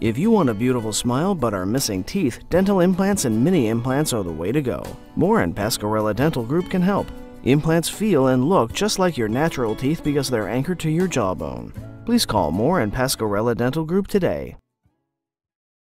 If you want a beautiful smile but are missing teeth, dental implants and mini implants are the way to go. More and Pascarella Dental Group can help. Implants feel and look just like your natural teeth because they're anchored to your jawbone. Please call More and Pascarella Dental Group today.